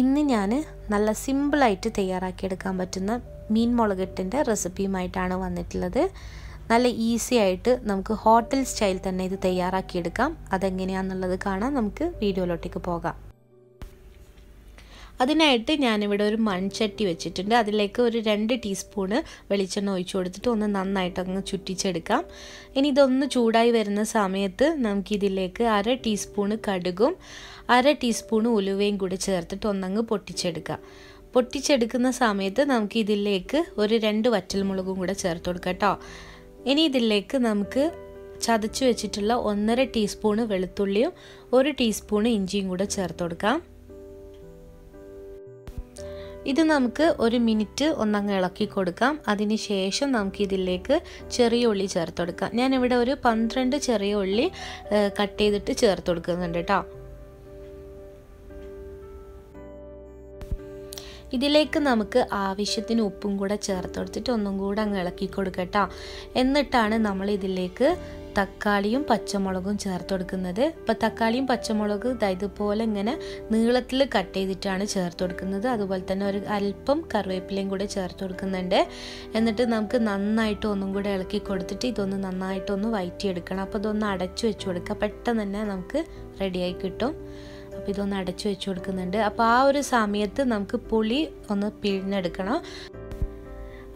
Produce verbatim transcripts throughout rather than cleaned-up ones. ഇന്ന് ഞാൻ നല്ല സിമ്പിൾ ആയിട്ട് തയ്യാറാക്കി എടുക്കാൻ പറ്റുന്ന മീൻ മുളകിട്ടിൻ്റെ റെസിപ്പിയുമായിട്ടാണ് വന്നിട്ടുള്ളത്. നല്ല ഈസി ആയിട്ട് നമുക്ക് ഹോട്ടൽ സ്റ്റൈൽ തന്നെ ഇത് തയ്യാറാക്കി എടുക്കാം. അതെങ്ങനെയാണെന്നുള്ളത് കാണാൻ നമുക്ക് വീഡിയോയിലോട്ടേക്ക് പോകാം. അതിനായിട്ട് ഞാനിവിടെ ഒരു മൺചട്ടി വെച്ചിട്ടുണ്ട്. അതിലേക്ക് ഒരു രണ്ട് ടീസ്പൂണ് വെളിച്ചെണ്ണ ഒഴിച്ചു കൊടുത്തിട്ട് ഒന്ന് നന്നായിട്ട് അങ്ങ് ചുറ്റിച്ചെടുക്കാം. ഇനി ഇതൊന്ന് ചൂടായി വരുന്ന സമയത്ത് നമുക്കിതിലേക്ക് അര ടീസ്പൂണ് കടുകും അര ടീസ്പൂണ് ഉലുവയും കൂടി ചേർത്തിട്ട് ഒന്നങ്ങ് പൊട്ടിച്ചെടുക്കാം. പൊട്ടിച്ചെടുക്കുന്ന സമയത്ത് നമുക്കിതിലേക്ക് ഒരു രണ്ട് വറ്റൽമുളകും കൂടെ ചേർത്ത് കൊടുക്കാം കേട്ടോ. ഇനി ഇതിലേക്ക് നമുക്ക് ചതച്ച് വെച്ചിട്ടുള്ള ഒന്നര ടീസ്പൂണ് വെളുത്തുള്ളിയും ഒരു ടീസ്പൂണ് ഇഞ്ചിയും കൂടെ ചേർത്ത് കൊടുക്കാം. ഇത് നമുക്ക് ഒരു മിനിറ്റ് ഒന്നങ്ങ് ഇളക്കി കൊടുക്കാം. അതിന് ശേഷം നമുക്കിതിലേക്ക് ചെറിയ ഉള്ളി ചേർത്ത് കൊടുക്കാം. ഞാനിവിടെ ഒരു പന്ത്രണ്ട് ചെറിയ ഉള്ളി കട്ട് ചെയ്തിട്ട് ചേർത്ത് കൊടുക്കുന്നുണ്ട് കേട്ടോ. ഇതിലേക്ക് നമുക്ക് ആവശ്യത്തിന് ഉപ്പും കൂടെ ചേർത്ത് കൊടുത്തിട്ട് ഒന്നും കൂടെ അങ്ങ് ഇളക്കി കൊടുക്കട്ടോ. എന്നിട്ടാണ് നമ്മൾ ഇതിലേക്ക് തക്കാളിയും പച്ചമുളകും ചേർത്ത് കൊടുക്കുന്നത്. ഇപ്പോൾ തക്കാളിയും പച്ചമുളക് ഇതുപോലെ ഇങ്ങനെ നീളത്തിൽ കട്ട് ചെയ്തിട്ടാണ് ചേർത്ത് കൊടുക്കുന്നത്. അതുപോലെ തന്നെ ഒരു അല്പം കറിവേപ്പിലയും കൂടെ ചേർത്ത് കൊടുക്കുന്നുണ്ട്. എന്നിട്ട് നമുക്ക് നന്നായിട്ട് ഒന്നും കൂടെ ഇളക്കി കൊടുത്തിട്ട് ഇതൊന്ന് നന്നായിട്ടൊന്ന് വഴറ്റിയെടുക്കണം. അപ്പോൾ ഇതൊന്ന് അടച്ചു വെച്ച് കൊടുക്കുക, പെട്ടെന്ന് തന്നെ നമുക്ക് റെഡിയായി കിട്ടും. അപ്പോൾ ഇതൊന്ന് അടച്ചു വെച്ച് കൊടുക്കുന്നുണ്ട്. അപ്പോൾ ആ ഒരു സമയത്ത് നമുക്ക് പുളി ഒന്ന് പിഴിഞ്ഞെടുക്കണം.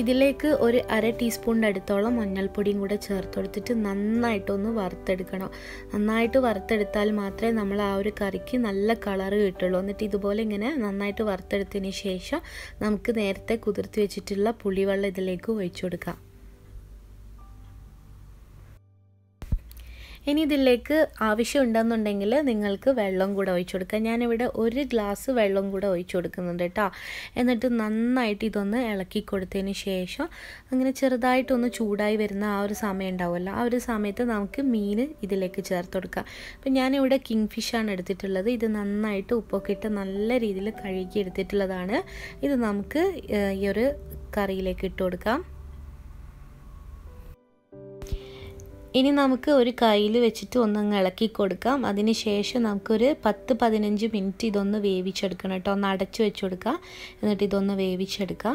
ഇതിലേക്ക് ഒരു അര ടീസ്പൂണിൻ്റെ അടുത്തോളം മഞ്ഞൾപ്പൊടിയും കൂടെ ചേർത്ത് കൊടുത്തിട്ട് നന്നായിട്ടൊന്ന് വറുത്തെടുക്കണം. നന്നായിട്ട് വറുത്തെടുത്താൽ മാത്രമേ നമ്മൾ ആ ഒരു കറിക്ക് നല്ല കളറ് കിട്ടുള്ളൂ. എന്നിട്ട് ഇതുപോലെ ഇങ്ങനെ നന്നായിട്ട് വറുത്തെടുത്തതിന് ശേഷം നമുക്ക് നേരത്തെ കുതിർത്തി വെച്ചിട്ടുള്ള പുളിവെള്ളം ഇതിലേക്ക് ഒഴിച്ചു കൊടുക്കാം. ഇനി ഇതിലേക്ക് ആവശ്യമുണ്ടെന്നുണ്ടെങ്കിൽ നിങ്ങൾക്ക് വെള്ളം കൂടെ ഒഴിച്ചു കൊടുക്കുക. ഞാനിവിടെ ഒരു ഗ്ലാസ് വെള്ളം കൂടെ ഒഴിച്ചു കൊടുക്കുന്നുണ്ട് കേട്ടോ. എന്നിട്ട് നന്നായിട്ട് ഇതൊന്ന് ഇളക്കി കൊടുത്തതിന് ശേഷം അങ്ങനെ ചെറുതായിട്ടൊന്ന് ചൂടായി വരുന്ന ആ ഒരു സമയം ഉണ്ടാവുമല്ലോ, ആ ഒരു സമയത്ത് നമുക്ക് മീൻ ഇതിലേക്ക് ചേർത്ത് കൊടുക്കാം. അപ്പം ഞാനിവിടെ കിങ് ഫിഷാണ് എടുത്തിട്ടുള്ളത്. ഇത് നന്നായിട്ട് ഉപ്പൊക്കെ ഇട്ട് നല്ല രീതിയിൽ കഴുകി എടുത്തിട്ടുള്ളതാണ്. ഇത് നമുക്ക് ഈ ഒരു കറിയിലേക്ക് ഇട്ട് കൊടുക്കാം. ഇനി നമുക്ക് ഒരു കയ്യിൽ വെച്ചിട്ട് ഒന്നങ്ങ് ഇളക്കി കൊടുക്കാം. അതിന് ശേഷം നമുക്കൊരു പത്ത് പതിനഞ്ച് മിനിറ്റ് ഇതൊന്ന് വേവിച്ചെടുക്കണം കേട്ടോ. ഒന്ന് അടച്ചു വെച്ച് കൊടുക്കുക, എന്നിട്ട് ഇതൊന്ന് വേവിച്ചെടുക്കുക.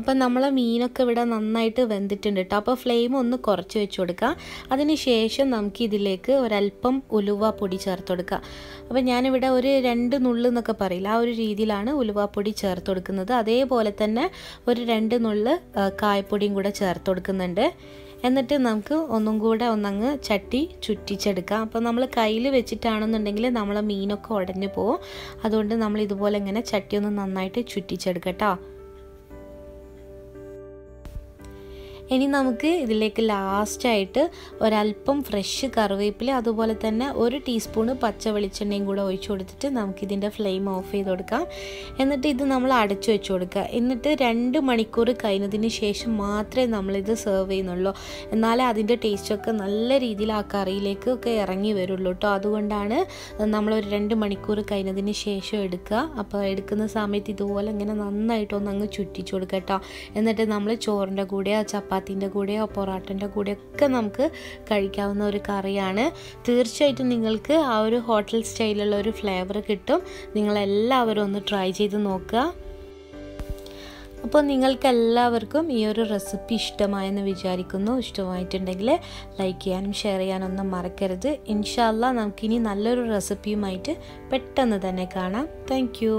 അപ്പം നമ്മളെ മീനൊക്കെ ഇവിടെ നന്നായിട്ട് വെന്തിട്ടുണ്ട് കേട്ടോ. അപ്പോൾ ഫ്ലെയിം ഒന്ന് കുറച്ച് വെച്ച് കൊടുക്കുക. അതിന് ശേഷം നമുക്ക് ഇതിലേക്ക് ഒരല്പം ഉലുവ പൊടി ചേർത്ത് കൊടുക്കുക. അപ്പോൾ ഞാനിവിടെ ഒരു രണ്ട് നുള്ള് എന്നൊക്കെ പറയില്ല, ആ ഒരു രീതിയിലാണ് ഉലുവ പൊടി ചേർത്ത് കൊടുക്കുന്നത്. അതേപോലെ തന്നെ ഒരു രണ്ട് നുള്ള് കായപ്പൊടിയും കൂടെ ചേർത്ത് കൊടുക്കുന്നുണ്ട്. എന്നിട്ട് നമുക്ക് ഒന്നും കൂടെ ഒന്നങ്ങ് ചട്ടി ചുറ്റിച്ചെടുക്കാം. അപ്പോൾ നമ്മൾ കയ്യിൽ വെച്ചിട്ടാണെന്നുണ്ടെങ്കിൽ നമ്മളെ മീനൊക്കെ ഉടഞ്ഞു പോകും. അതുകൊണ്ട് നമ്മൾ ഇതുപോലെ ഇങ്ങനെ ചട്ടി ഒന്ന് നന്നായിട്ട് ചുറ്റിച്ചെടുക്കട്ടോ. ഇനി നമുക്ക് ഇതിലേക്ക് ലാസ്റ്റായിട്ട് ഒരല്പം ഫ്രഷ് കറിവേപ്പില അതുപോലെ തന്നെ ഒരു ടീസ്പൂണ് പച്ച വെളിച്ചെണ്ണയും കൂടെ ഒഴിച്ചു കൊടുത്തിട്ട് നമുക്കിതിൻ്റെ ഫ്ലെയിം ഓഫ് ചെയ്ത് കൊടുക്കാം. എന്നിട്ട് ഇത് നമ്മൾ അടച്ചു വെച്ച് കൊടുക്കുക. എന്നിട്ട് രണ്ട് മണിക്കൂർ കഴിഞ്ഞതിന് ശേഷം മാത്രമേ നമ്മളിത് സെർവ് ചെയ്യുന്നുള്ളൂ. എന്നാലേ അതിൻ്റെ ടേസ്റ്റൊക്കെ നല്ല രീതിയിൽ ആ കറിയിലേക്കൊക്കെ ഇറങ്ങി വരുള്ളൂ കേട്ടോ. അതുകൊണ്ടാണ് നമ്മളൊരു രണ്ട് മണിക്കൂർ കഴിഞ്ഞതിന് ശേഷം എടുക്കുക. അപ്പോൾ എടുക്കുന്ന സമയത്ത് ഇതുപോലെ ഇങ്ങനെ നന്നായിട്ടൊന്ന് അങ്ങ് ചുറ്റിച്ചു കൊടുക്കുക കേട്ടോ. എന്നിട്ട് നമ്മൾ ചോറിൻ്റെ കൂടെ ചപ്പാത്തി ത്തിൻ്റെ കൂടെയോ പൊറാട്ടൻ്റെ കൂടെയൊക്കെ നമുക്ക് കഴിക്കാവുന്ന ഒരു കറിയാണ്. തീർച്ചയായിട്ടും നിങ്ങൾക്ക് ആ ഒരു ഹോട്ടൽ സ്റ്റൈലുള്ള ഒരു ഫ്ലേവർ കിട്ടും. നിങ്ങളെല്ലാവരും ഒന്ന് ട്രൈ ചെയ്ത് നോക്കുക. അപ്പോൾ നിങ്ങൾക്കെല്ലാവർക്കും ഈ ഒരു റെസിപ്പി ഇഷ്ടമായെന്ന് വിചാരിക്കുന്നു. ഇഷ്ടമായിട്ടുണ്ടെങ്കിൽ ലൈക്ക് ചെയ്യാനും ഷെയർ ചെയ്യാനൊന്നും മറക്കരുത്. ഇൻഷാ അല്ലാ നമുക്കിനി നല്ലൊരു റെസിപ്പിയുമായിട്ട് പെട്ടെന്ന് തന്നെ കാണാം. Thank U.